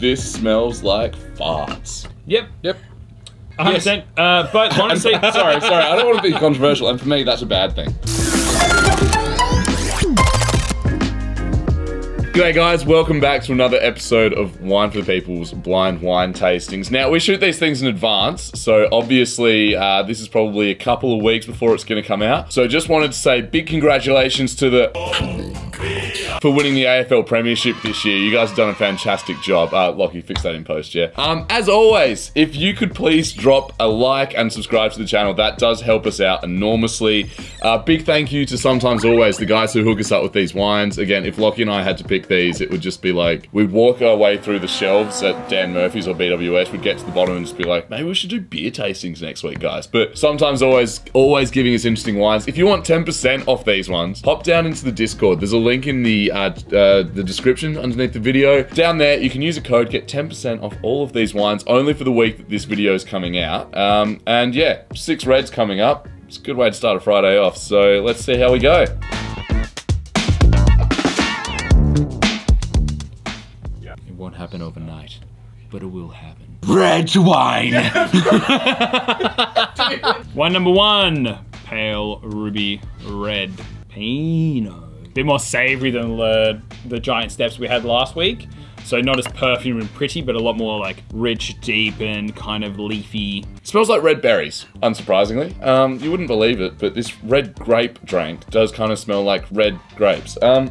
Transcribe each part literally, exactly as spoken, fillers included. this smells like farts. Yep. Yep. one hundred percent. Yes. Uh, but honestly... sorry, sorry. I don't want to be controversial, and for me, that's a bad thing. G'day guys, welcome back to another episode of Wine for the People's Blind Wine Tastings. Now, we shoot these things in advance, so obviously uh, this is probably a couple of weeks before it's going to come out. So just wanted to say big congratulations to the... for winning the A F L Premiership this year. You guys have done a fantastic job. Uh, Lockie, fix that in post, yeah. Um, as always, if you could please drop a like and subscribe to the channel, that does help us out enormously. Uh, big thank you to Sometimes Always, the guys who hook us up with these wines. Again, if Lockie and I had to pick these, it would just be like, we'd walk our way through the shelves at Dan Murphy's or B W S, we'd get to the bottom and just be like, maybe we should do beer tastings next week, guys. But Sometimes Always, always giving us interesting wines. If you want ten percent off these ones, hop down into the Discord. There's a link in the, uh, uh, the description underneath the video. Down there, you can use a code, get ten percent off all of these wines, only for the week that this video is coming out. Um, and yeah, six reds coming up. It's a good way to start a Friday off. So let's see how we go. Won't happen overnight, but it will happen. Red wine! Wine number one, pale ruby red. Pinot. Bit more savory than the, the giant steps we had last week. So not as perfumed and pretty, but a lot more like rich, deep, and kind of leafy. Smells like red berries, unsurprisingly. Um, you wouldn't believe it, but this red grape drink does kind of smell like red grapes. Um,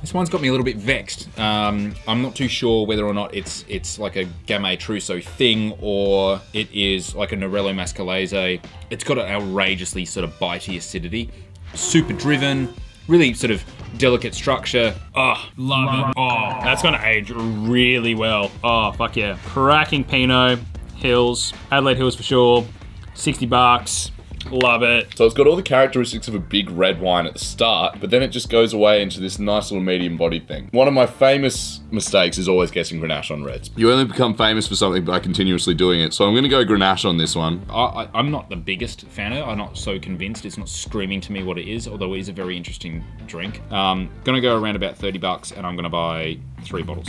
This one's got me a little bit vexed. Um, I'm not too sure whether or not it's it's like a Gamay Trousseau thing or it is like a Nerello Mascalese. It's got an outrageously sort of bitey acidity. Super driven, really sort of delicate structure. Oh, love it. Oh, that's gonna age really well. Oh, fuck yeah. Cracking Pinot, Hills, Adelaide Hills for sure, sixty bucks. Love it. So it's got all the characteristics of a big red wine at the start, but then it just goes away into this nice little medium bodied thing. One of my famous mistakes is always guessing Grenache on reds. You only become famous for something by continuously doing it, so I'm gonna go Grenache on this one. I, I, I'm not the biggest fan of it. I'm not so convinced. It's not screaming to me what it is, although it is a very interesting drink. Um, gonna go around about thirty bucks and I'm gonna buy three bottles.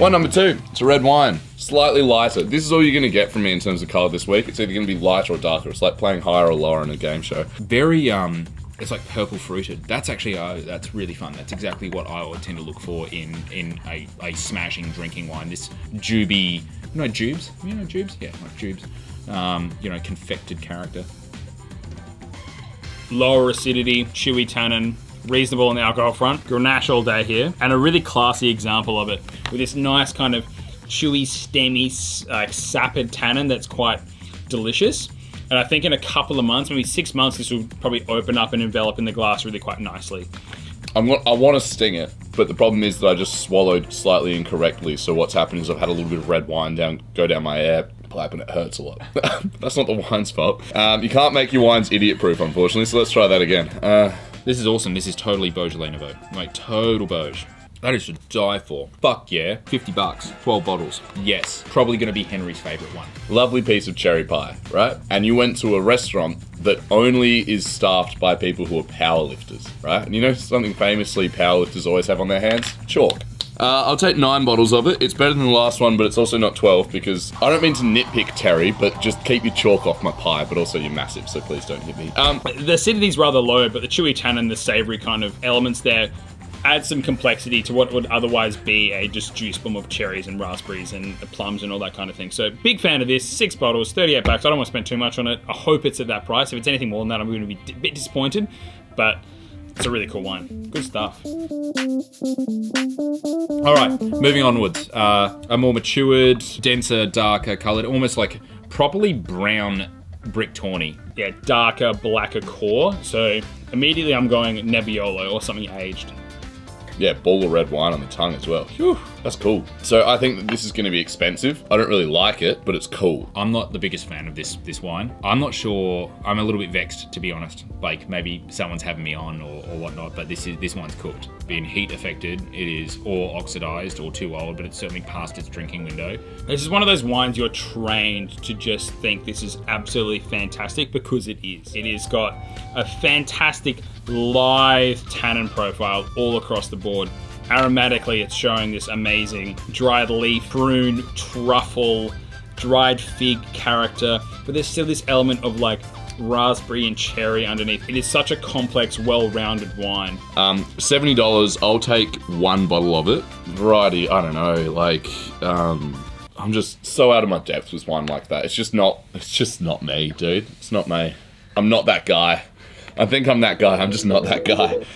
Wine number two, it's a red wine, slightly lighter. This is all you're gonna get from me in terms of color this week. It's either gonna be lighter or darker. It's like playing higher or lower in a game show. Very, um, it's like purple fruited. That's actually, uh, that's really fun. That's exactly what I would tend to look for in in a, a smashing drinking wine. This jubey, you know jubes? You know jubes? Yeah, like jubes. Um, you know, confected character. Lower acidity, chewy tannin. Reasonable on the alcohol front. Grenache all day here. And a really classy example of it with this nice kind of chewy, stemmy, like sapid tannin that's quite delicious. And I think in a couple of months, maybe six months, this will probably open up and envelop in the glass really quite nicely. I'm, I want to sting it, but the problem is that I just swallowed slightly incorrectly. So what's happened is I've had a little bit of red wine down, go down my air pipe and it hurts a lot. That's not the wine's fault. Um, you can't make your wines idiot proof, unfortunately. So let's try that again. Uh, This is awesome. This is totally Beaujolais Nouveau. Like, total Beauj. That is to die for. Fuck yeah. fifty bucks, twelve bottles. Yes. Probably gonna be Henry's favorite one. Lovely piece of cherry pie, right? And you went to a restaurant that only is staffed by people who are powerlifters, right? And you know something famously powerlifters always have on their hands? Chalk. Uh, I'll take nine bottles of it. It's better than the last one, but it's also not twelve because I don't mean to nitpick Terry, but just keep your chalk off my pie, but also you're massive, so please don't hit me. Um, the acidity's rather low, but the chewy tannin, the savory kind of elements there add some complexity to what would otherwise be a just juice bomb of cherries and raspberries and plums and all that kind of thing. So big fan of this, six bottles, thirty-eight bucks. I don't want to spend too much on it. I hope it's at that price. If it's anything more than that, I'm going to be a bit disappointed, but it's a really cool wine. Good stuff. All right, moving onwards. Uh, a more matured, denser, darker colored, almost like properly brown brick tawny. Yeah, darker, blacker core. So immediately I'm going Nebbiolo or something aged. Yeah, ball of red wine on the tongue as well. Whew, that's cool. So I think that this is going to be expensive. I don't really like it, but it's cool. I'm not the biggest fan of this this wine. I'm not sure. I'm a little bit vexed, to be honest. Like maybe someone's having me on or, or whatnot, but this is this wine's cooked. Being heat affected, it is or oxidized or too old, but it's certainly past its drinking window. This is one of those wines you're trained to just think this is absolutely fantastic because it is. It has got a fantastic lithe tannin profile all across the board. Aromatically, it's showing this amazing dried leaf, prune, truffle, dried fig character, but there's still this element of like raspberry and cherry underneath. It is such a complex, well-rounded wine. Um, seventy dollars, I'll take one bottle of it. Variety, I don't know, like, um, I'm just so out of my depth with wine like that. It's just not, it's just not me, dude. It's not me. I'm not that guy. I think I'm that guy, I'm just not that guy.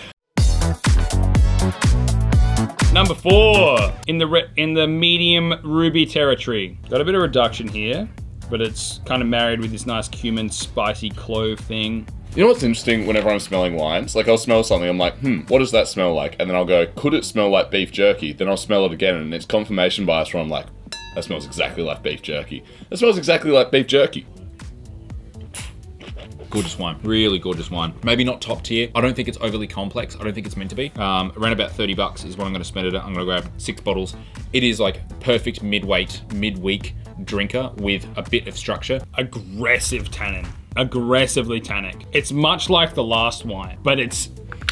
Number four, in the re in the medium ruby territory. Got a bit of reduction here, but it's kind of married with this nice cumin, spicy clove thing. You know what's interesting whenever I'm smelling wines? Like, I'll smell something, I'm like, hmm, what does that smell like? And then I'll go, could it smell like beef jerky? Then I'll smell it again, and it's confirmation bias where I'm like, that smells exactly like beef jerky. That smells exactly like beef jerky. Gorgeous wine, really gorgeous wine. Maybe not top tier. I don't think it's overly complex. I don't think it's meant to be. Um, around about thirty bucks is what I'm gonna spend it at. I'm gonna grab six bottles. It is like perfect mid-weight, mid-week drinker with a bit of structure. Aggressive tannin, aggressively tannic. It's much like the last wine, but it's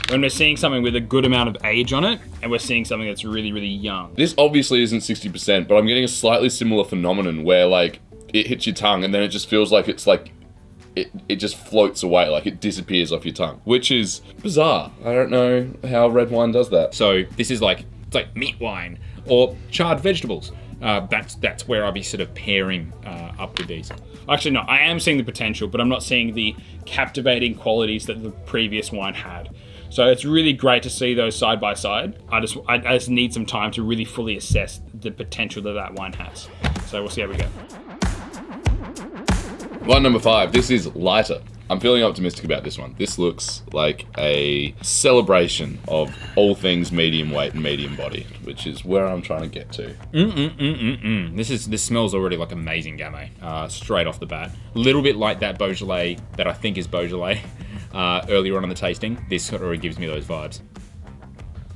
when we're seeing something with a good amount of age on it, and we're seeing something that's really, really young. This obviously isn't sixty percent, but I'm getting a slightly similar phenomenon where like, it hits your tongue and then it just feels like it's like, It, it just floats away, like it disappears off your tongue, which is bizarre. I don't know how red wine does that. So this is like, it's like meat wine or charred vegetables. Uh, that's that's where I'll be sort of pairing uh, up with these. Actually, no, I am seeing the potential, but I'm not seeing the captivating qualities that the previous wine had. So it's really great to see those side by side. I just, I, I just need some time to really fully assess the potential that that wine has. So we'll see how we go. Wine number five, this is lighter. I'm feeling optimistic about this one. This looks like a celebration of all things medium weight and medium body, which is where I'm trying to get to. Mm mm mm mm mm. This is this smells already like amazing Gamay, uh, straight off the bat. A little bit like that Beaujolais that I think is Beaujolais uh, earlier on in the tasting. This already gives me those vibes.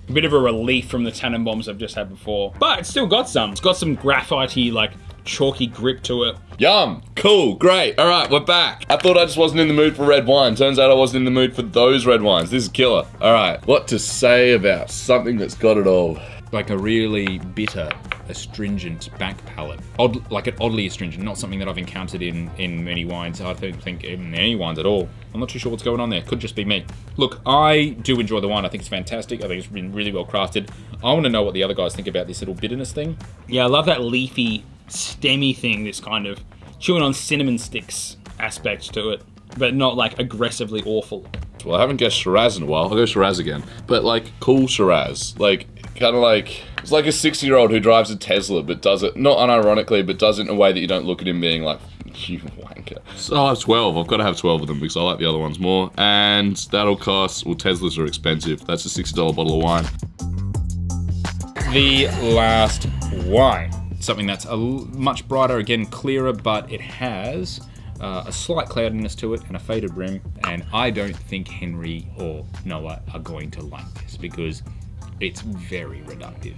A bit of a relief from the tannin bombs I've just had before, but it's still got some. It's got some graphite-y like chalky grip to it. Yum, cool, great. All right, we're back. I thought I just wasn't in the mood for red wine. Turns out I wasn't in the mood for those red wines. This is killer. All right, what to say about something that's got it all? Like a really bitter, astringent back palate. Odd, like an oddly astringent, not something that I've encountered in, in many wines. I don't think in any wines at all. I'm not too sure what's going on there. Could just be me. Look, I do enjoy the wine. I think it's fantastic. I think it's been really well crafted. I want to know what the other guys think about this little bitterness thing. Yeah, I love that leafy, stemmy thing, this kind of chewing on cinnamon sticks aspect to it, but not like aggressively awful. Well, I haven't guessed Shiraz in a while. I'll go Shiraz again, but like cool Shiraz, like kind of like, it's like a sixty year old who drives a Tesla, but does it, not unironically, but does it in a way that you don't look at him being like, you wanker. So I'll have twelve, I've got to have twelve of them because I like the other ones more. And that'll cost, well, Teslas are expensive. That's a sixty dollar bottle of wine. The last wine. Something that's a much brighter, again, clearer, but it has uh, a slight cloudiness to it and a faded rim. And I don't think Henry or Noah are going to like this because it's very reductive.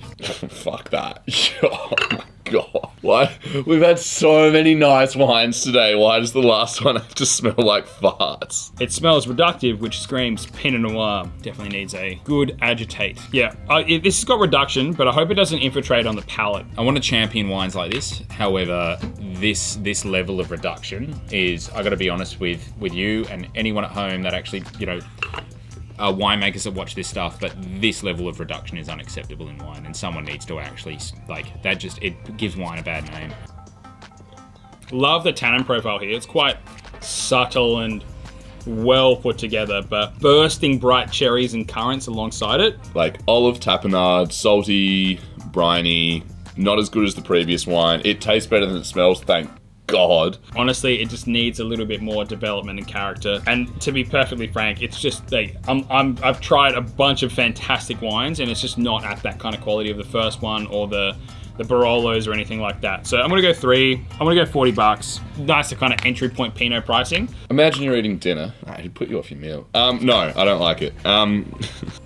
Fuck that. Oh my God. Why? We've had so many nice wines today. Why does the last one have to smell like farts? It smells reductive, which screams Pinot Noir. Definitely needs a good agitate. Yeah, uh, it, this has got reduction, but I hope it doesn't infiltrate on the palate. I want to champion wines like this. However, this this level of reduction is, I gotta be honest with, with you and anyone at home that actually, you know, Uh, winemakers that watch this stuff, but this level of reduction is unacceptable in wine, and someone needs to actually, like, that just, it gives wine a bad name. Love the tannin profile here. It's quite subtle and well put together, but bursting bright cherries and currants alongside it. Like olive, tapenade, salty, briny, not as good as the previous wine. It tastes better than it smells, thank God. Honestly, it just needs a little bit more development and character. And to be perfectly frank, it's just like, I'm, I'm, I've tried a bunch of fantastic wines and it's just not at that kind of quality of the first one or the, the Barolos or anything like that. So I'm gonna go three, I'm gonna go forty bucks. Nice to kind of entry point Pinot pricing. Imagine you're eating dinner. Nah, it'd put you off your meal. Um, no, I don't like it. Um,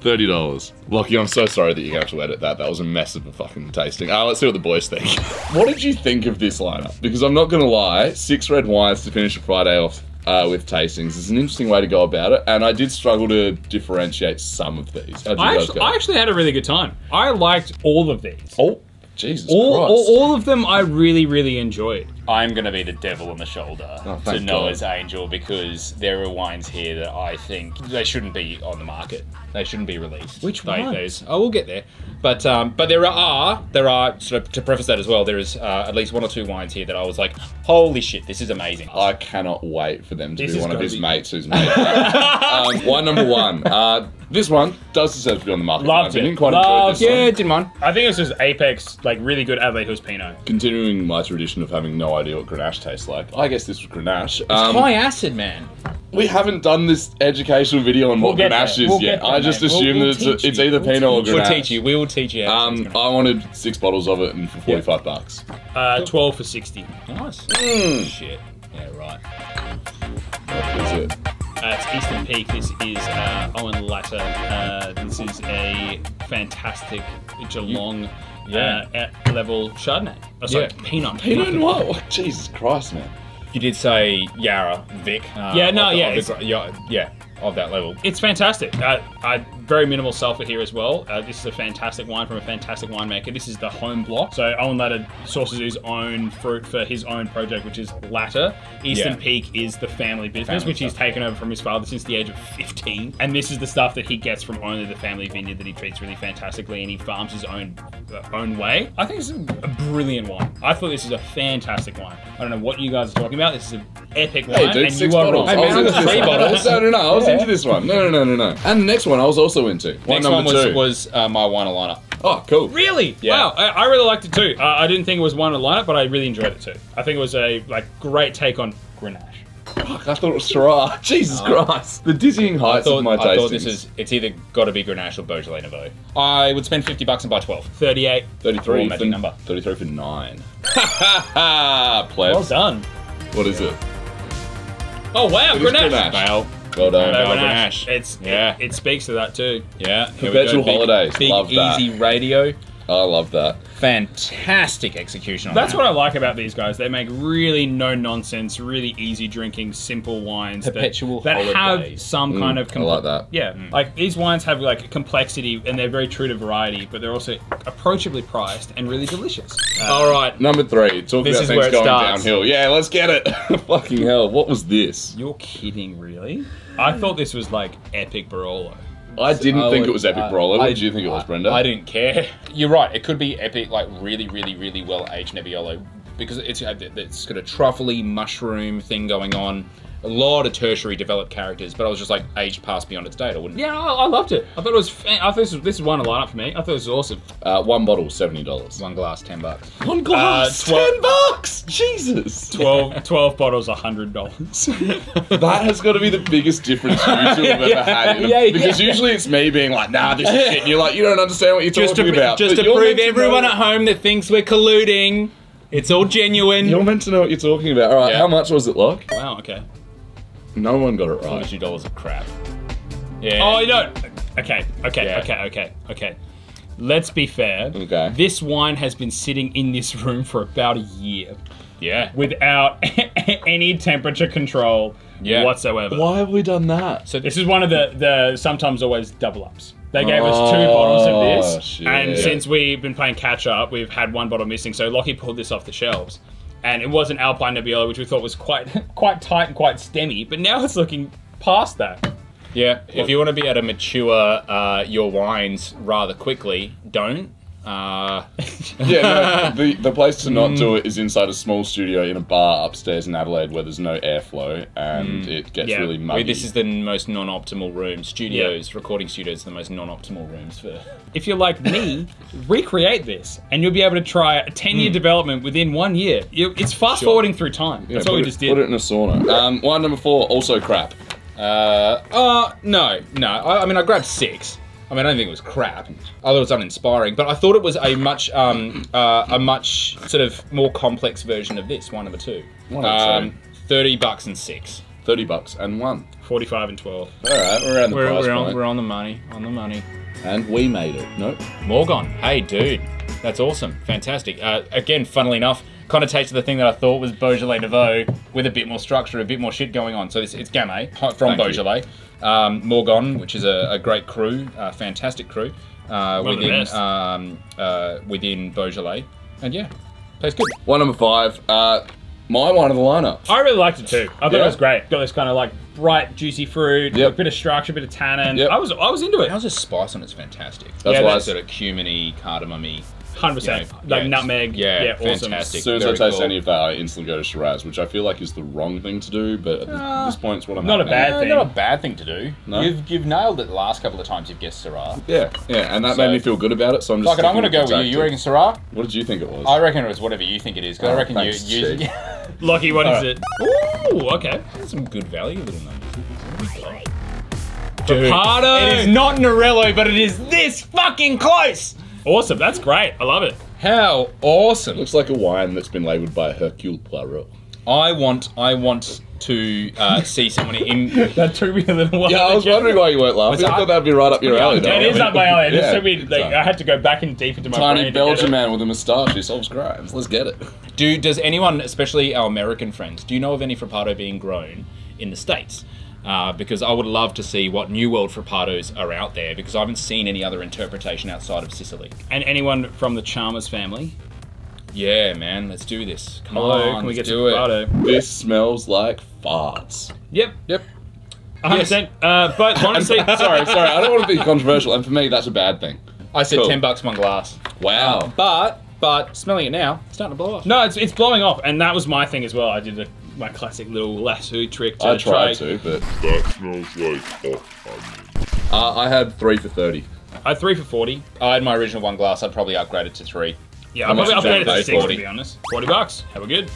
thirty dollars. Lockie, I'm so sorry that you have to edit that. That was a mess of a fucking tasting. Ah, uh, let's see what the boys think. What did you think of this lineup? Because I'm not gonna lie, six red wines to finish a Friday off uh, with tastings. It's an interesting way to go about it, and I did struggle to differentiate some of these. How did I, you guys actually, go? I actually had a really good time. I liked all of these. Oh, Jesus all, Christ. All, all of them I really, really enjoyed. I'm going to be the devil on the shoulder oh, to Noah's God. Angel, because there are wines here that I think they shouldn't be on the market. They shouldn't be released. Which ones? Oh, we'll get there. But um, but there are, there are, sort of to preface that as well, there is uh, at least one or two wines here that I was like, holy shit, this is amazing. I cannot wait for them to this be one of his be... mates who's made um, Wine number one. Uh, this one does deserve to be on the market. Loved it. Didn't quite Loved enjoy this Yeah, one. Didn't mind. I think it's just Apex, like really good Adelaide Hills Pinot. Continuing my tradition of having no idea what Grenache tastes like. I guess this was Grenache. It's um, high acid, man. We haven't done this educational video on we'll what Grenache is we'll yet. There, I just man. assume we'll, that we'll it's, a, it's either we'll Pinot or Grenache. We'll teach you. We will teach you. Um, I wanted six bottles of it and for forty-five yeah. bucks. Uh, twelve for sixty. Nice. Mm. Shit. Yeah, right. That's it. Uh, it's Eastern Peak. This is uh, Owen Latta. Uh, this is a fantastic Geelong. You Yeah, uh, at level Chardonnay. Oh, sorry, yeah. Pinot. Pinot Noir. Oh, Jesus Christ, man. You did say Yarra, Vic. Uh, yeah, no, of, yeah, of the, yeah, yeah, of that level. It's fantastic. Uh, I very minimal sulfur here as well. Uh, this is a fantastic wine from a fantastic winemaker. This is the home block. So Owen Latta sources his own fruit for his own project, which is Latta. Eastern yeah. Peak is the family business, family which stuff. He's taken over from his father since the age of fifteen. And this is the stuff that he gets from only the family vineyard that he treats really fantastically, and he farms his own uh, own way. I think it's a brilliant wine. I thought this is a fantastic wine. I don't know what you guys are talking about. This is an epic wine. Hey, dude, and six you bottles. Are wrong. Hey, man, I got three bottles. No, no, no. I was yeah. into this one. No, no, no, no, no. And the next one, I was also into. Wine Next one was, was uh, my wine aligner. Oh, cool. Really? Yeah. Wow, I, I really liked it too. Uh, I didn't think it was wine aligner, but I really enjoyed it too. I think it was a like great take on Grenache. Fuck, I thought it was Syrah. Jesus uh, Christ. The dizzying heights thought, of my tastings. I thought this is, it's either got to be Grenache or Beaujolais Nouveau. I would spend fifty bucks and buy twelve. thirty-eight. thirty-three. Oh, magic number. thirty-three for nine. Ha ha! Well done. What is yeah. it? Oh wow, it Grenache. Grenache. Wow. Well done. No, Grenache. It's, yeah. it, it speaks to that too. Yeah. Perpetual Holidaze. Big, love that. Easy radio. I love that. Fantastic execution on That's that. what I like about these guys. They make really no nonsense, really easy drinking, simple wines. Perpetual that, that have some mm, kind of... I like that. Yeah. Mm. Like these wines have like complexity and they're very true to variety, but they're also approachably priced and really delicious. Uh, All right. Number three. Talk this about is things where it going starts. downhill. Yeah, let's get it. Fucking hell. What was this? You're kidding, really? I thought this was like epic Barolo. I didn't I think would, it was epic uh, Barolo. What did you think it was, Brenda? I didn't care. You're right. It could be epic, like really, really, really well aged Nebbiolo, because it's it's got a truffly mushroom thing going on. A lot of tertiary developed characters, but I was just like aged past beyond its date. I wouldn't. Yeah, I, I loved it. I thought it was. I thought this was, this is one lineup for me. I thought it was awesome. Uh, one bottle, seventy dollars. One glass, ten bucks. One glass, uh, ten bucks. Jesus. Twelve, twelve bottles, a hundred dollars. That has got to be the biggest difference you two have yeah, ever had. Yeah, yeah, because yeah. usually it's me being like, nah, this is shit. And you're like, you don't understand what you're just talking to, about. Just but to prove everyone at home that thinks we're colluding, it's all genuine. You're meant to know what you're talking about. All right, yeah. How much was it, like? Wow. Okay. No one got it right. forty-two dollars of crap. Yeah. Oh, you know. Okay, okay, yeah. okay, okay, okay. Let's be fair. Okay. This wine has been sitting in this room for about a year. Yeah. Without any temperature control yeah. whatsoever. Why have we done that? So this is one of the, the sometimes always double ups. They gave oh, us two bottles of this. Shit. And since we've been playing catch up, we've had one bottle missing. So Lockie pulled this off the shelves. And it was an Alpine Nebbiolo, which we thought was quite quite tight and quite stemmy, but now it's looking past that. Yeah, Look. if you want to be able to mature uh, your wines rather quickly, don't. Uh... yeah, no, the, the place to not mm. do it is inside a small studio in a bar upstairs in Adelaide where there's no airflow and mm. it gets yeah. really muddy. This is the most non-optimal room. Studios, yeah. recording studios are the most non-optimal rooms for... If you're like me, recreate this and you'll be able to try a ten year mm. development within one year. It's fast sure. forwarding through time. Yeah, That's what we it, just did. Put it in a sauna. Um, wine number four, also crap. Uh, uh, no, no. I, I mean, I grabbed six. I mean, I don't think it was crap. I thought it was uninspiring, but I thought it was a much, um, uh, a much sort of more complex version of this. Wine number two. One um, two. Thirty bucks and six. Thirty bucks and one. Forty-five and twelve. All right, we're around the we're, price we're point. On, we're on the money. On the money. And we made it. Nope. Morgon. Hey, dude, that's awesome. Fantastic. Uh, again, funnily enough, Kind of tasted the thing that I thought was Beaujolais Nouveau with a bit more structure, a bit more shit going on. So this, it's Gamay from Thank Beaujolais. Um, Morgon, which is a, a great crew, a fantastic crew uh, within um, uh, within Beaujolais. And yeah, tastes good. Wine number five, uh, my wine of the lineup. I really liked it too. I thought yeah. it was great. Got this kind of like bright, juicy fruit, yep. a bit of structure, a bit of tannin. Yep. I was I was into it. How's the spice on it's fantastic. That's yeah, why I said a cumin-y, cardamom-y. one hundred percent. You know, like yeah, nutmeg. Yeah, yeah awesome. Fantastic. As soon as Very I taste cool. any of that, I instantly go to Shiraz, which I feel like is the wrong thing to do, but at uh, this point, it's what I'm Not having. a bad no, thing. Not a bad thing to do. No? You've, you've nailed it the last couple of times you've guessed Syrah. Yeah, yeah, and that so, made me feel good about it, so I'm just... Like, I'm going to go with you. You reckon Syrah? What did you think it was? I reckon it was whatever you think it is, because oh, I reckon you... you Lockie, what All is right. it? Ooh, okay. That's some good value little numbers. Frappato! It is not Nerello, but it is this fucking close! Awesome, that's great. I love it. How awesome. Looks like a wine that's been labelled by Hercule Poirot. I want, I want to uh, see someone in... That took me a little while. Yeah, I was wondering why you weren't laughing. I thought that'd be right up your alley. It is up my alley. It took me, like, I had to go back and deep into my brain. Tiny Belgian man with a moustache who solves crimes. Let's get it. Do, does anyone, especially our American friends, do you know of any Frappato being grown in the States? Uh, because I would love to see what New World Frappatos are out there, because I haven't seen any other interpretation outside of Sicily. And anyone from the Chalmers family? Yeah, man, let's do this. Come Hello, on, can we get do to Frappato? This smells like farts. Yep. Yep. one hundred percent. Yes. Uh, but honestly, sorry, sorry, I don't want to be controversial, and for me, that's a bad thing. I said cool. ten bucks, one glass. Wow. Um, but, but, smelling it now, it's starting to blow off. No, it's, it's blowing off, and that was my thing as well. I did a... My classic little lasso trick to I tried try. to, but... That smells like hot uh, I had three for thirty. I had three for forty. I had my original one glass. I'd probably upgrade it to three. Yeah, I'd probably upgrade it to six, forty. To be honest. forty bucks. Have a good.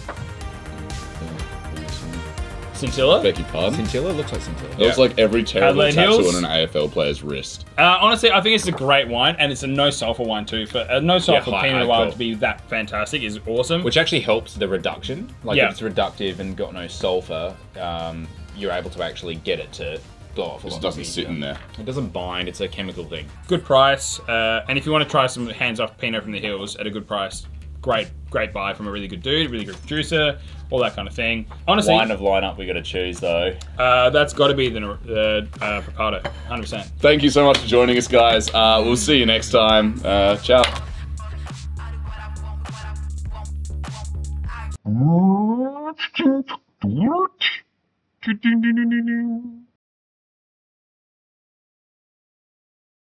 Scintilla? Becky Pardon? Scintilla? Looks like Scintilla. It yeah. looks like every terrible Adelaide tattoo Hills. on an A F L player's wrist. Uh, honestly, I think it's a great wine, and it's a no-sulfur wine too. For a no-sulfur yeah, Pinot Noir to be that fantastic is awesome. Which actually helps the reduction. Like, yeah. if it's reductive and got no sulfur, um, you're able to actually get it to blow off a lot. It doesn't sit in there. It doesn't bind. It's a chemical thing. Good price. Uh, and if you want to try some hands-off Pinot from the hills at a good price, Great, great buy from a really good dude, really good producer, all that kind of thing. Honestly, wine of lineup we got to choose though. Uh, that's got to be the uh, uh, Frappato, one hundred percent. Thank you so much for joining us, guys. Uh, we'll see you next time. Uh, ciao.